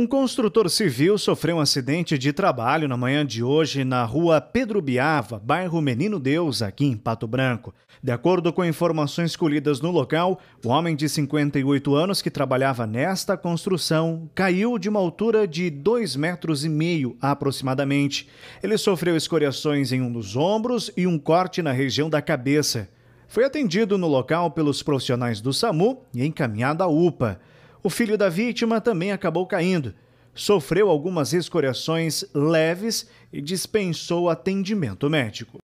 Um construtor civil sofreu um acidente de trabalho na manhã de hoje na Rua Pedro Biava, bairro Menino Deus, aqui em Pato Branco. De acordo com informações colhidas no local, o homem de 58 anos que trabalhava nesta construção caiu de uma altura de 2,5 metros aproximadamente. Ele sofreu escoriações em um dos ombros e um corte na região da cabeça. Foi atendido no local pelos profissionais do SAMU e encaminhado à UPA. O filho da vítima também acabou caindo, sofreu algumas escoriações leves e dispensou atendimento médico.